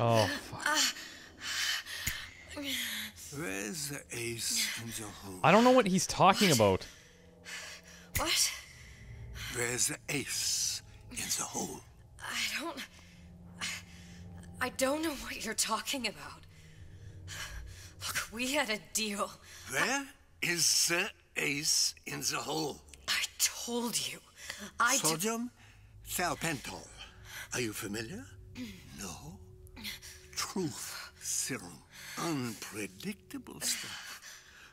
Oh, fuck. Where's the ace in the hole? I don't know what he's talking about. What? Where's the ace in the hole? I don't know what you're talking about. Look, we had a deal. Where is the ace in the hole? I told you. Sodium thalpentol. Are you familiar? No. Truth serum. Unpredictable stuff.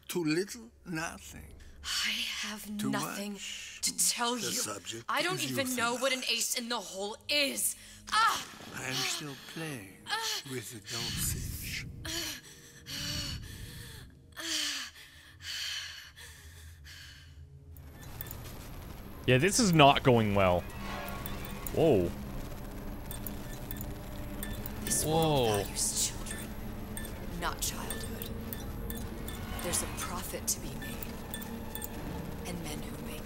Too little, nothing. I have too nothing much to tell you. I don't even know what an ace in the hole is. Ah! I am still playing with the dosage. Yeah, this is not going well. Whoa. This world values children, not childhood. There's a profit to be made, and men who make it.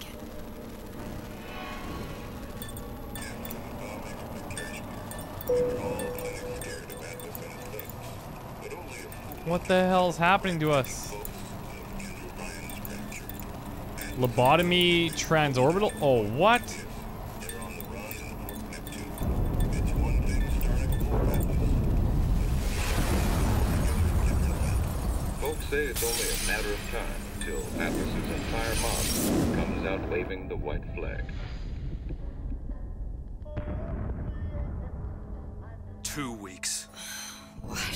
What the hell's happening to us? Lobotomy, transorbital? Oh, what? Folks say it's only a matter of time until Atlas's entire mob comes out waving the white flag. What?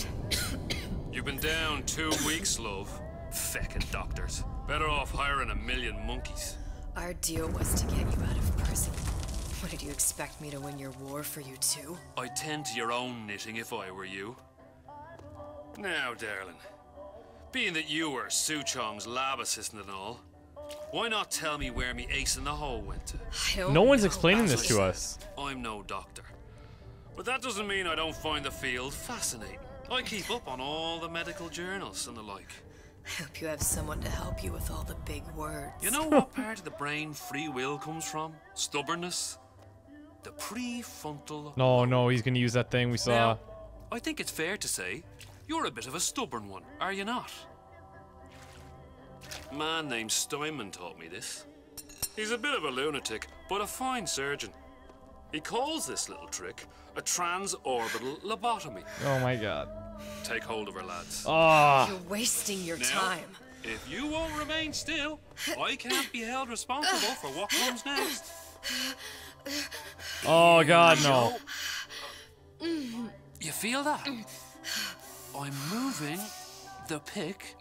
You've been down 2 weeks, love. Feckin' doctors. Better off hiring a million monkeys. Our deal was to get you out of prison. What did you expect me to win your war for you too? I'd tend to your own knitting if I were you. Now, darling, being that you were Suchong's lab assistant and all, why not tell me where me ace in the hole went to? No one's explaining this to us. I'm no doctor. But that doesn't mean I don't find the field fascinating. I keep up on all the medical journals and the like. I hope you have someone to help you with all the big words. You know what part of the brain free will comes from? Stubbornness? The prefrontal... No, no, he's gonna use that thing we saw. Now, I think it's fair to say you're a bit of a stubborn one, are you not? A man named Steinman taught me this. He's a bit of a lunatic, but a fine surgeon. He calls this little trick a transorbital lobotomy. Oh my god. Take hold of her, lads. Oh. You're wasting your time. If you won't remain still, I can't be held responsible for what comes next. Oh god, no. You feel that? I'm moving the pick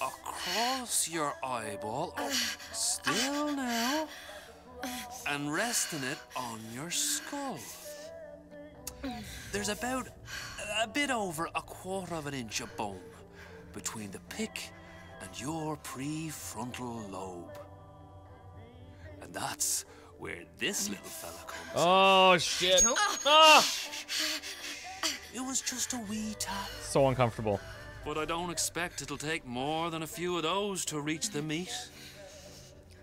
across your eyeball. Still now. And resting it on your skull. There's about a bit over a quarter of an inch of bone between the pick and your prefrontal lobe. And that's where this little fella comes. Oh, shit. Ah! It was just a wee tap. So uncomfortable. But I don't expect it'll take more than a few of those to reach the meat.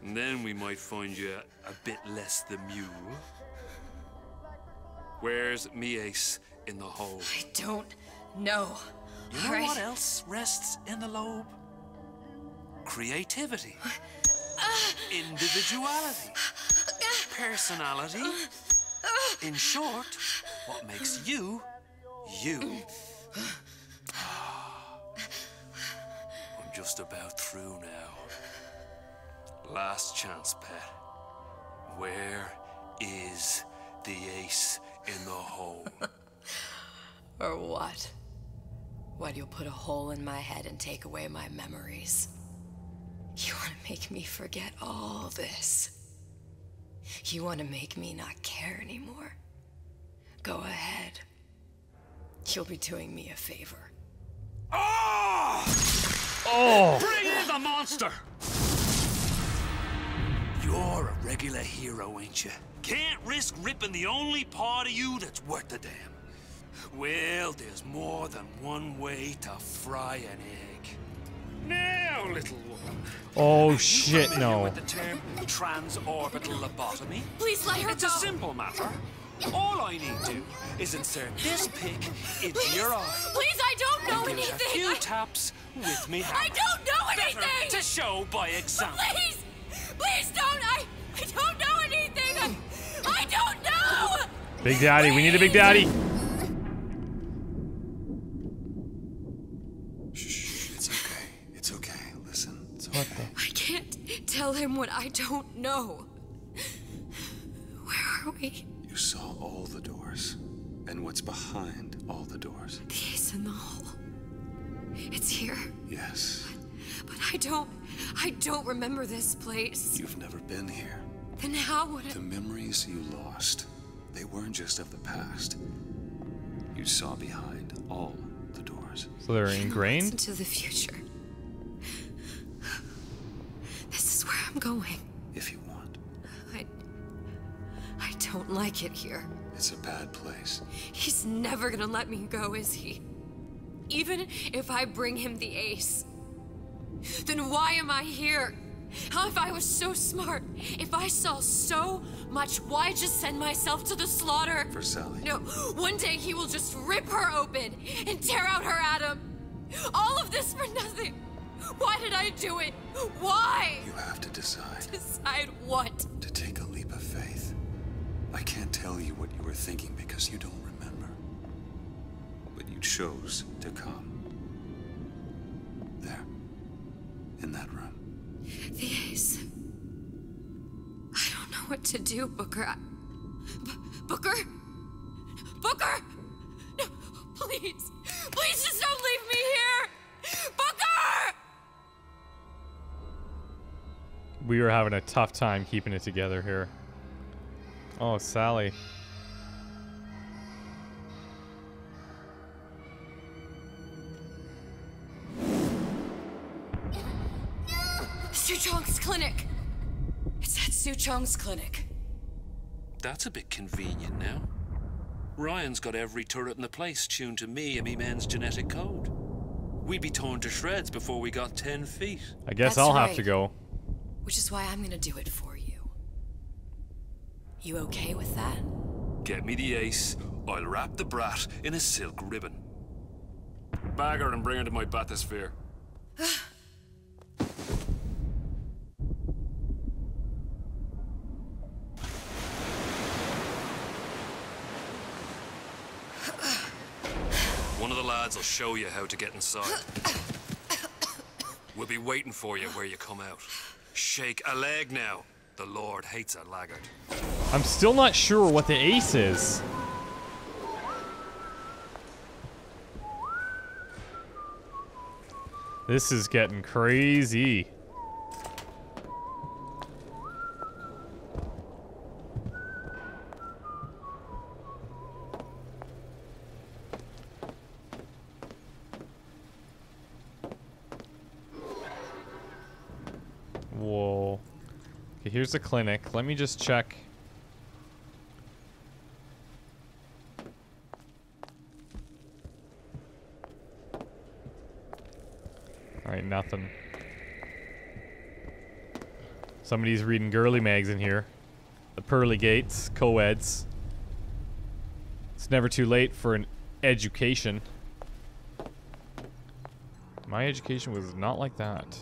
And then we might find you a bit less the mule. Where's me ace in the hole? I don't know. You know what else rests in the lobe? Creativity. Individuality. Personality. In short, what makes you, you. I'm just about through now. Last chance, pet. Where is the ace in the hole? Or what? What, you'll put a hole in my head and take away my memories? You want to make me forget all this? You want to make me not care anymore? Go ahead. You'll be doing me a favor. Oh! Oh! Bring in the monster! You're a regular hero, ain't you? Can't risk ripping the only part of you that's worth a damn. Well, there's more than one way to fry an egg. Now, little woman. Oh shit, no. With the term transorbital lobotomy? Please let her go. It's a simple matter. All I need to is insert this pick into your eye. Please, I don't know anything. A few taps with me. I don't know anything. Better to show by example. Please, please don't. I don't know anything. I don't know. Big Daddy, please. We need a Big Daddy. Tell him what I don't know. Where are we? You saw all the doors, and what's behind all the doors. The ace in the hole. It's here. Yes. But I don't remember this place. You've never been here. Then how would I? The memories you lost, they weren't just of the past. You saw behind all the doors. So they're ingrained into the future. This is where I'm going. If you want. I don't like it here. It's a bad place. He's never gonna let me go, is he? Even if I bring him the ace. Then why am I here? How if I was so smart? If I saw so much, why just send myself to the slaughter? For Sally. No, one day he will just rip her open and tear out her atom. All of this for nothing. Why did I do it? Why? You have to decide. Decide what? To take a leap of faith. I can't tell you what you were thinking because you don't remember. But you chose to come. There. In that room. The ace. I don't know what to do, Booker. Booker? Booker! No, please. Please just don't leave me here! Booker! We were having a tough time keeping it together here. Oh, Sally. Suchong's clinic. It's at Suchong's clinic. That's a bit convenient now. Ryan's got every turret in the place tuned to me and me man's genetic code. We'd be torn to shreds before we got 10 feet. I guess I'll have to go. Which is why I'm gonna do it for you. You okay with that? Get me the ace. I'll wrap the brat in a silk ribbon. Bag her and bring her to my bathysphere. One of the lads will show you how to get inside. We'll be waiting for you where you come out. Shake a leg now. The Lord hates a laggard. I'm still not sure what the ace is. This is getting crazy. Here's the clinic. Let me just check. Alright, nothing. Somebody's reading girly mags in here. The pearly gates, co-eds. It's never too late for an education. My education was not like that.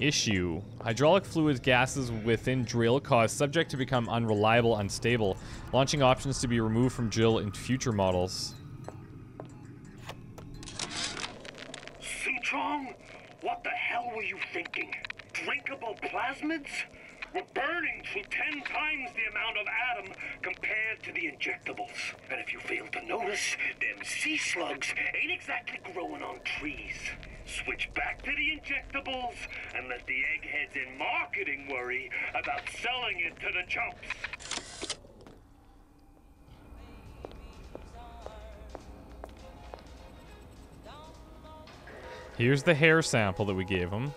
Issue. Hydraulic fluids, gases within drill cause subject to become unreliable, unstable. Launching options to be removed from drill in future models. Suchong, what the hell were you thinking? Drinkable plasmids? We're burning through 10 times the amount of atom compared to the injectables. And if you fail to notice, them sea slugs ain't exactly growing on trees. Switch back to the injectables and let the eggheads in marketing worry about selling it to the chumps. Here's the hair sample that we gave him.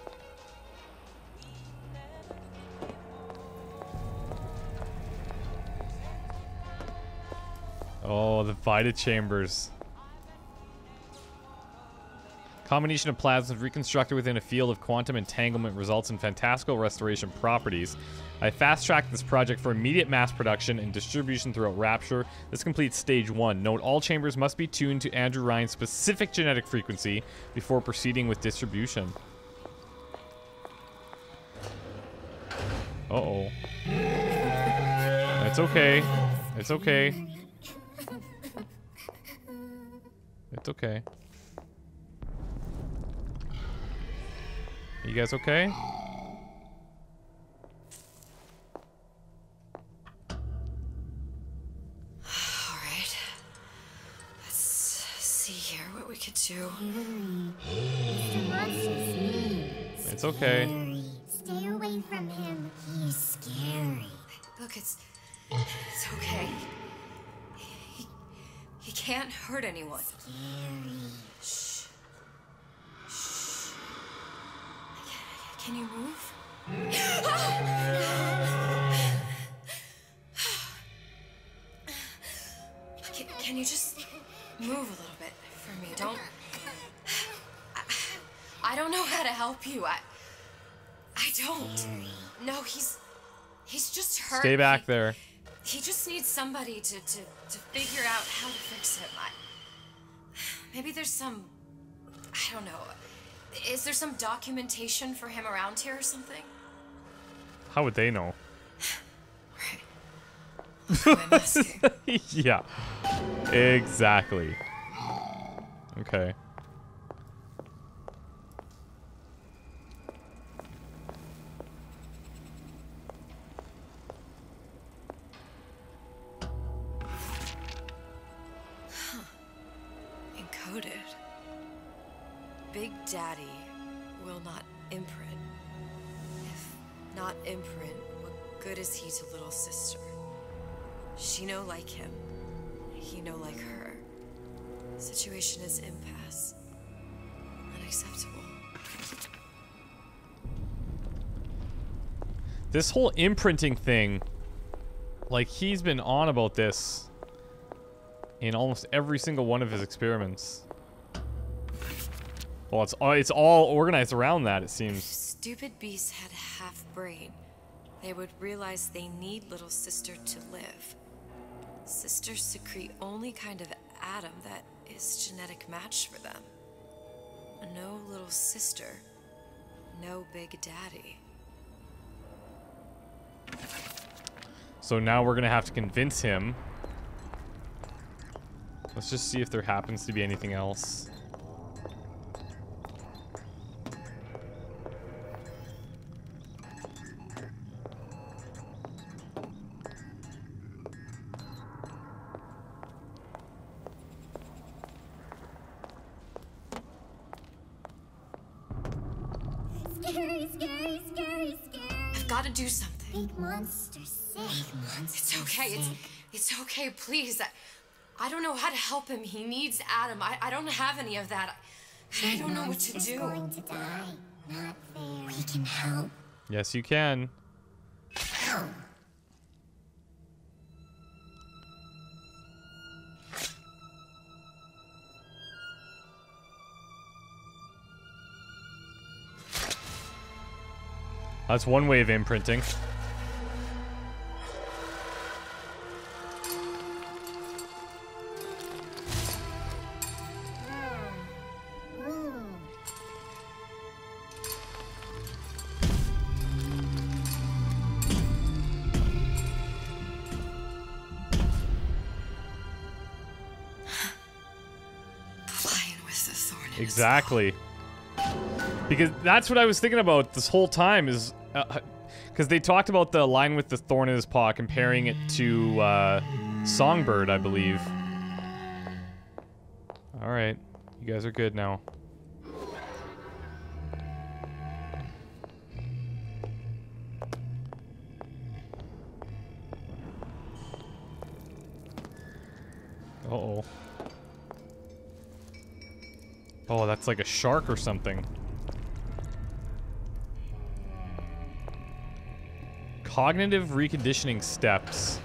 Oh, the Vita Chambers. Combination of plasmids reconstructed within a field of quantum entanglement results in fantastical restoration properties. I fast-tracked this project for immediate mass production and distribution throughout Rapture. This completes stage 1. Note all chambers must be tuned to Andrew Ryan's specific genetic frequency before proceeding with distribution. Uh-oh. It's okay. It's okay. It's okay. Are you guys okay? It's okay. Stay away from him. He's scary. Look, it's okay. He can't hurt anyone. Scary. Shh. Shh. Can you move? Can you just move a little bit for me? Don't. I don't know how to help you. I don't. No, he's just hurt. Stay back there. He just needs somebody to figure out how to fix him. Maybe there's some, I don't know. Is there some documentation for him around here or something? How would they know? Right. Yeah. Exactly. Okay. Big Daddy will not imprint. If not imprint, what good is he to little sister? She no like him. He no like her. The situation is impasse. Unacceptable. This whole imprinting thing, like he's been on about this in almost every single one of his experiments. Well, it's all organized around that, it seems. If stupid beasts had a half brain, they would realize they need little sister to live. Sisters secrete only kind of atom that is genetic match for them. No little sister, no big daddy. So now we're gonna have to convince him. Let's just see if there happens to be anything else. It's okay, please. I don't know how to help him. He needs Adam. I don't have any of that. I don't know what to do. Going to die. Not fair. We can help. Yes, you can. Help. That's one way of imprinting. Exactly, because that's what I was thinking about this whole time is, because they talked about the line with the thorn in his paw, comparing it to Songbird, I believe. All right, you guys are good now. Uh-oh. Oh, that's like a shark or something. Cognitive reconditioning steps.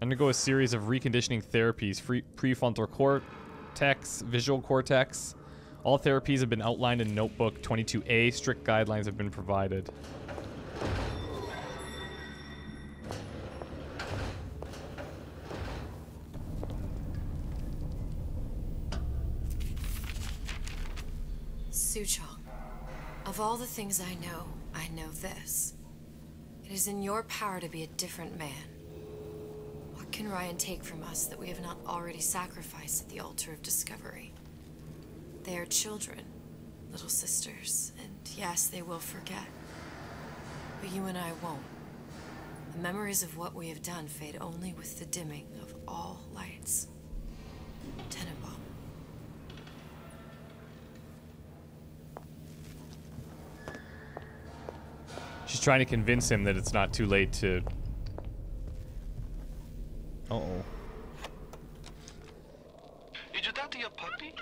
Undergo a series of reconditioning therapies. Prefrontal cortex, visual cortex, All therapies have been outlined in Notebook 22A. Strict guidelines have been provided. Suchong, of all the things I know this. It is in your power to be a different man. What can Ryan take from us that we have not already sacrificed at the altar of discovery? They are children, little sisters, and yes, they will forget. But you and I won't. The memories of what we have done fade only with the dimming of all lights. Tenenbaum. She's trying to convince him that it's not too late to... Uh-oh. Did you talk to your puppy?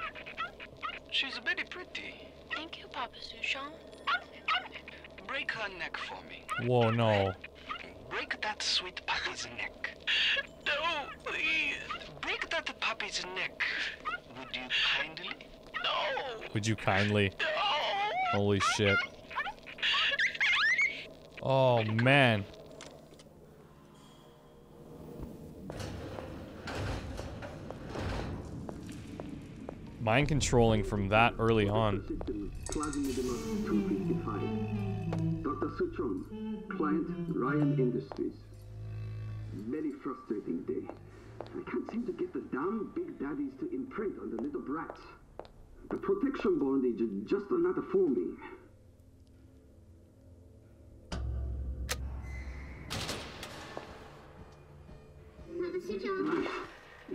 She's very pretty. Thank you, Papa Suchong. Break her neck for me. Whoa, no. Break that sweet puppy's neck. No, please. Break that puppy's neck. Would you kindly? No. Would you kindly? No. Holy shit. Oh, man. Mind controlling from that early on. Dr. Suchong, client Ryan Industries. Very frustrating day. I can't seem to get the damn big daddies to imprint on the little brats. The protection bondage is just another forming.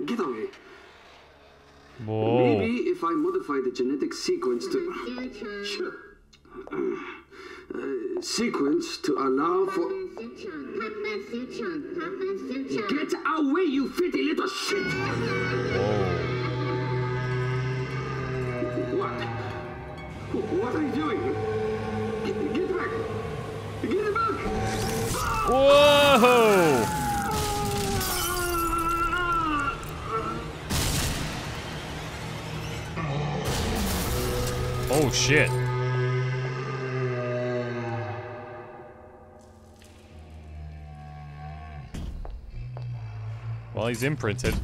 Get away. Whoa. Maybe if I modify the genetic sequence to... Sure. Sequence to allow for... Get away, you fitty little shit! Whoa. What are you doing? Get back! Get back! Whoa! Oh shit. Well, he's imprinted.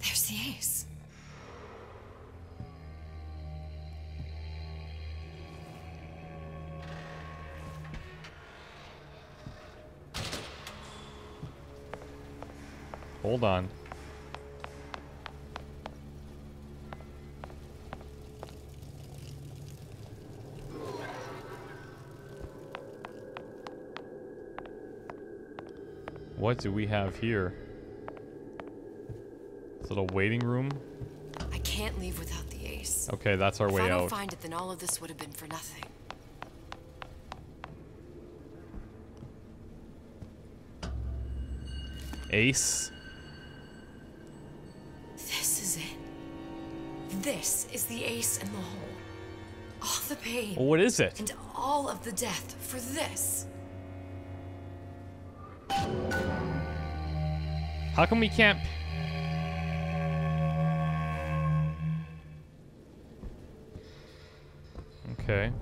There's the ace. Hold on. What do we have here? This little waiting room? I can't leave without the ace. Okay, that's our way out. If I don't find it, then all of this would have been for nothing. Ace? This is it. This is the ace in the hole. All the pain. Well, what is it? And all of the death for this. How come we can't? Okay.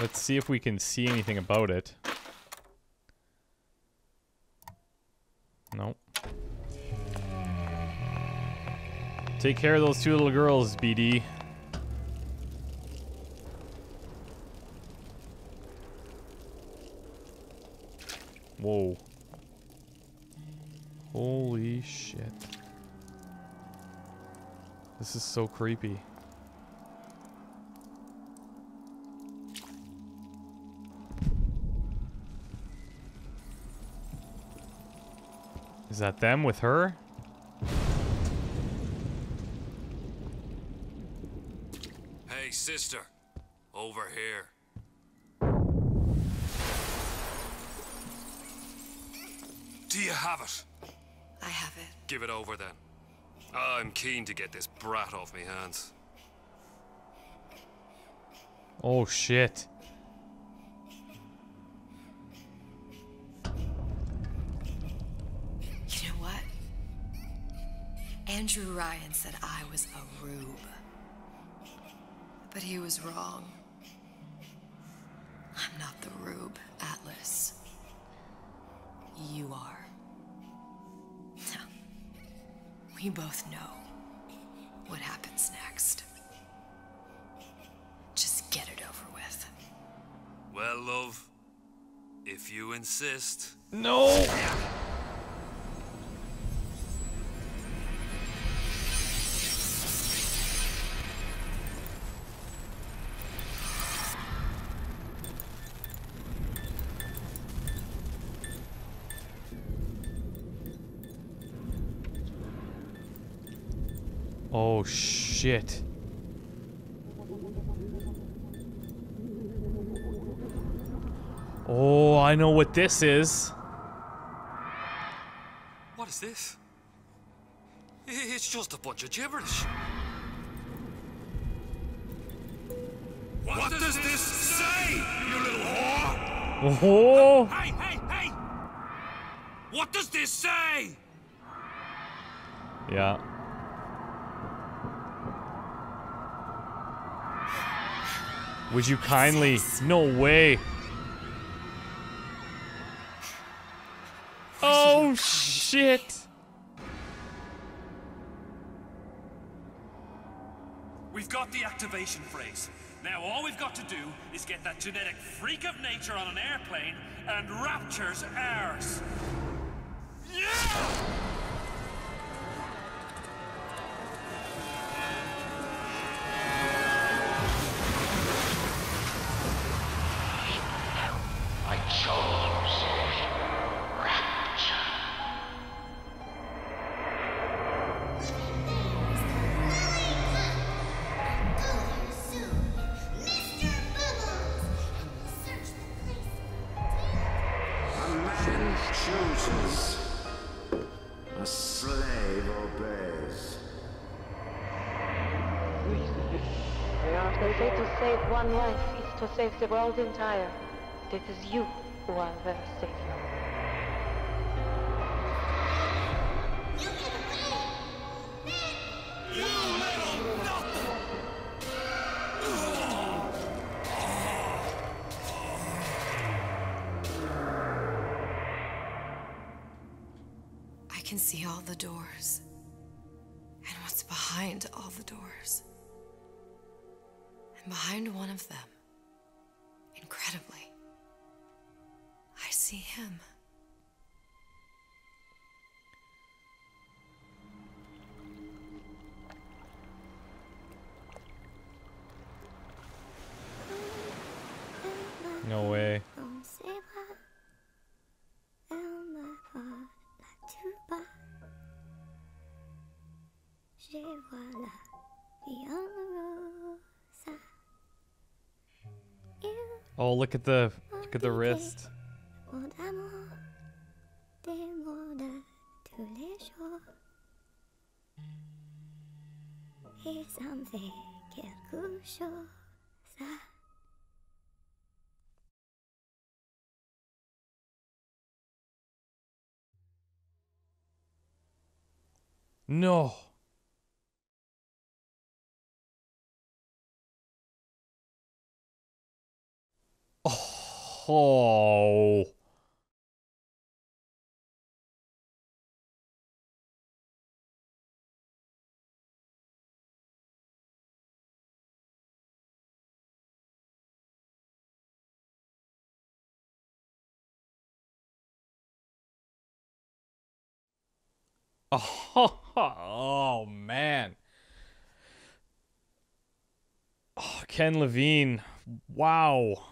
Let's see if we can see anything about it. Nope. Take care of those two little girls, BD. Whoa. Holy shit. This is so creepy. Is that them with her? Hey, sister. Over here. Do you have it? I have it. Give it over then. I'm keen to get this brat off me hands. Oh shit. You know what? Andrew Ryan said I was a rube. But he was wrong. I'm not the rube, Atlas. You are. We both know what happens next. Just get it over with. Well, love, if you insist. No! Oh shit. Oh, I know what this is. What is this? It's just a bunch of gibberish. What does this say, you little whore? Oh. Hey, hey, hey! What does this say? Yeah. Would you kindly? No way. Oh shit. We've got the activation phrase. Now all we've got to do is get that genetic freak of nature on an airplane and Rapture's ours. Yeah! To save the world entire, it is you who are their savior. You little nothing! I can see all the doors, and what's behind all the doors, and behind one of them. Incredibly, I see him. No way. Oh, look at the wrist. No. Oh. Oh man. Oh, Ken Levine. Wow.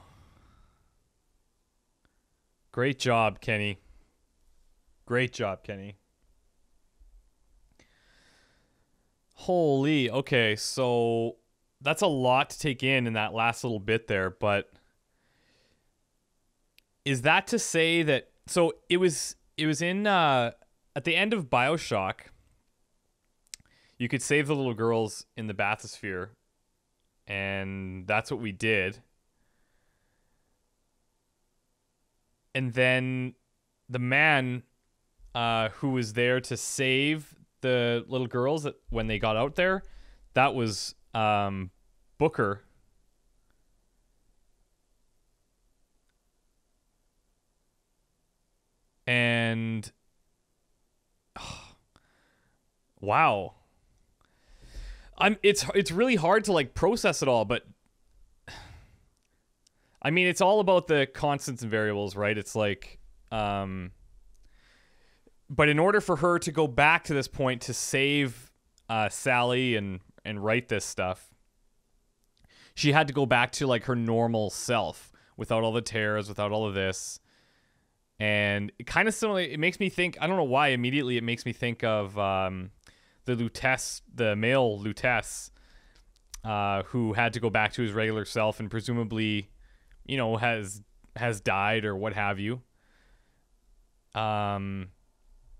Great job, Kenny. Great job, Kenny. Holy, okay, so that's a lot to take in that last little bit there, but is that to say that, so it was in at the end of Bioshock, you could save the little girls in the bathysphere, and that's what we did. And then the man who was there to save the little girls that when they got out there, that was Booker. And oh, wow. It's really hard to like process it all, but I mean, it's all about the constants and variables, right? It's like but in order for her to go back to this point to save Sally and write this stuff, she had to go back to like her normal self without all the tears, without all of this. And it kind of similarly, it makes me think, I don't know why immediately it makes me think of the Lutece, the male Lutece, who had to go back to his regular self and presumably, you know, has died or what have you.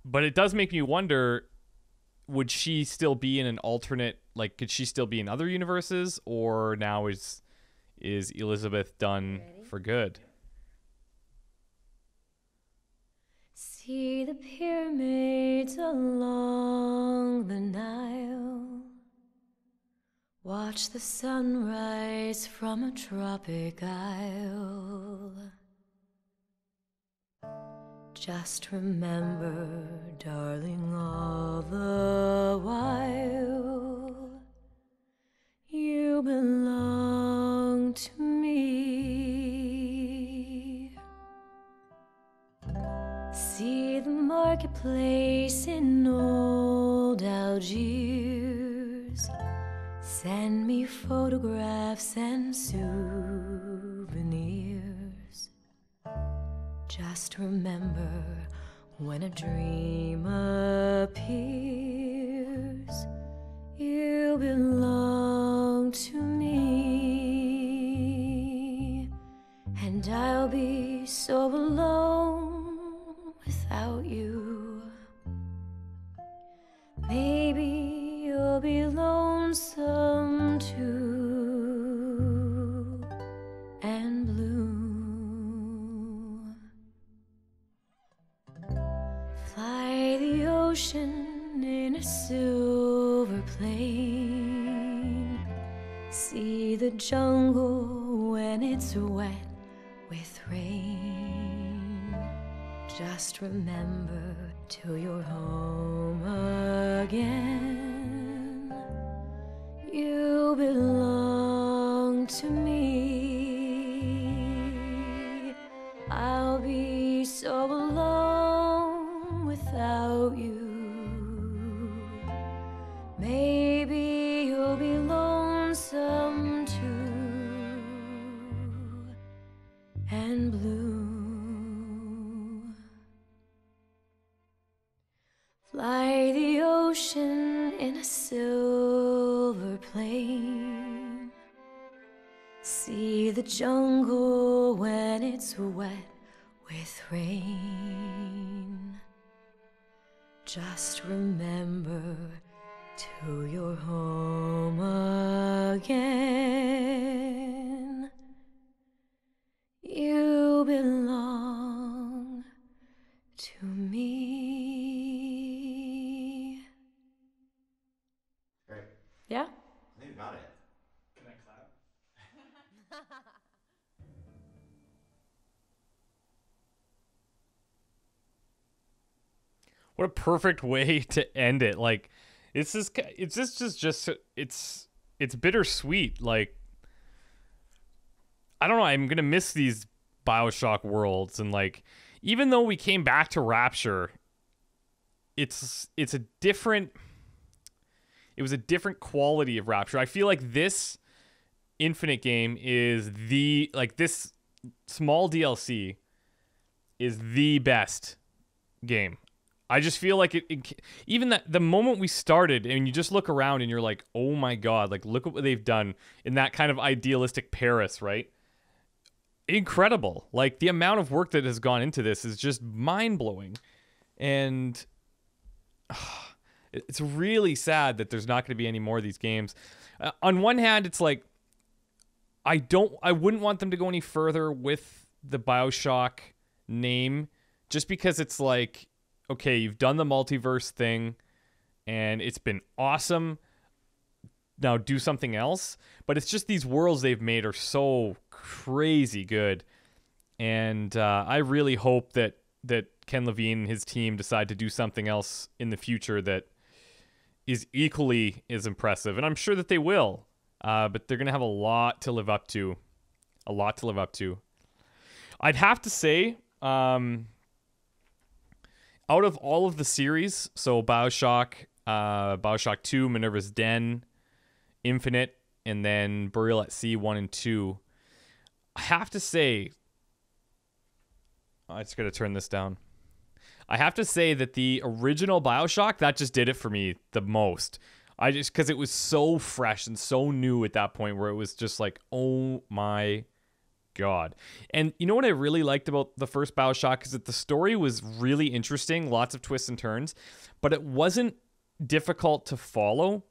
But it does make me wonder, would she still be in an alternate, like, could she still be in other universes, or now is Elizabeth done for good? See the pyramids along the Nile. Watch the sunrise from a tropic isle. Just remember, darling, all the while, you belong to me. See the marketplace in old Algiers. Send me photographs and souvenirs. Just remember, when a dream appears, you belong to me. And I'll be so alone without you. Maybe you'll be lonesome too, and blue. Fly the ocean in a silver plane. See the jungle when it's wet with rain. Just remember, till you're home again, you belong to me. I'll be so alone without you. Maybe you'll be lonesome too, and blue. Fly the ocean in a silver plane. See the jungle when it's wet with rain. Just remember, till you're home again, you belong to me. Great. Yeah? I think we got it. Can I clap? What a perfect way to end it. Like, it's bittersweet. Like, I don't know. I'm going to miss these Bioshock worlds. And like, even though we came back to Rapture, it was a different quality of Rapture. I feel like this Infinite game is the, like, this small DLC is the best game. I just feel like it even that the moment we started and you just look around and you're like, oh my God, like look at what they've done in that kind of idealistic Paris, right? Incredible. Like the amount of work that has gone into this is just mind blowing. And it's really sad that there's not going to be any more of these games. On one hand, it's like, I wouldn't want them to go any further with the Bioshock name just because it's like, okay, you've done the multiverse thing and it's been awesome. Now do something else. But it's just these worlds they've made are so crazy good. And I really hope that Ken Levine and his team decide to do something else in the future that is equally as impressive. And I'm sure that they will. But they're going to have a lot to live up to. A lot to live up to. I'd have to say, out of all of the series, so Bioshock, Bioshock 2, Minerva's Den, Infinite, and then Burial at Sea 1 and 2. I have to say, I just got to turn this down. I have to say that the original Bioshock, that just did it for me the most. I just, because it was so fresh and so new at that point where it was just like, oh my God. And you know what I really liked about the first Bioshock is that the story was really interesting, lots of twists and turns, but it wasn't difficult to follow.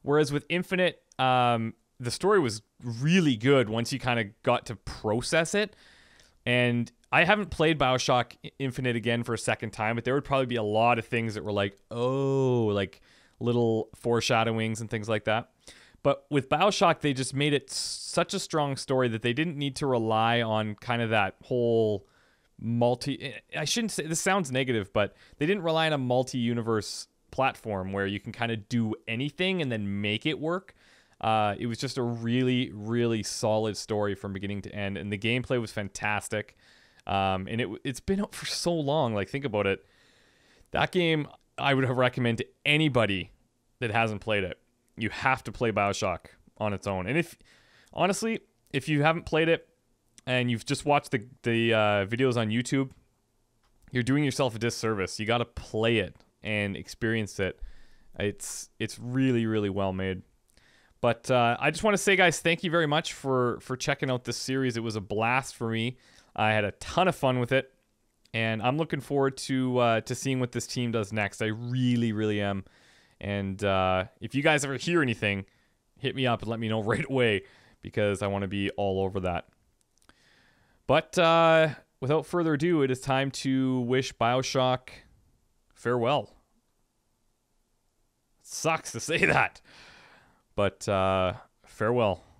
Whereas with Infinite, the story was really good once you kind of got to process it. And I haven't played Bioshock Infinite again for a second time, but there would probably be a lot of things that were like, oh, like little foreshadowings and things like that. But with Bioshock, they just made it such a strong story that they didn't need to rely on kind of that whole multi... I shouldn't say... This sounds negative, but they didn't rely on a multi-universe platform where you can kind of do anything and then make it work. It was just a really, really solid story from beginning to end, and the gameplay was fantastic. And it's been out for so long. Like, think about it. That game, I would recommend to anybody that hasn't played it. You have to play Bioshock on its own. And if, honestly, if you haven't played it and you've just watched the videos on YouTube, you're doing yourself a disservice. You got to play it and experience it. It's really, really well made. But I just want to say, guys, thank you very much for checking out this series. It was a blast for me. I had a ton of fun with it, and I'm looking forward to seeing what this team does next. I really, really am. And if you guys ever hear anything, hit me up and let me know right away, because I want to be all over that. But without further ado, it is time to wish Bioshock farewell. Sucks to say that, but farewell.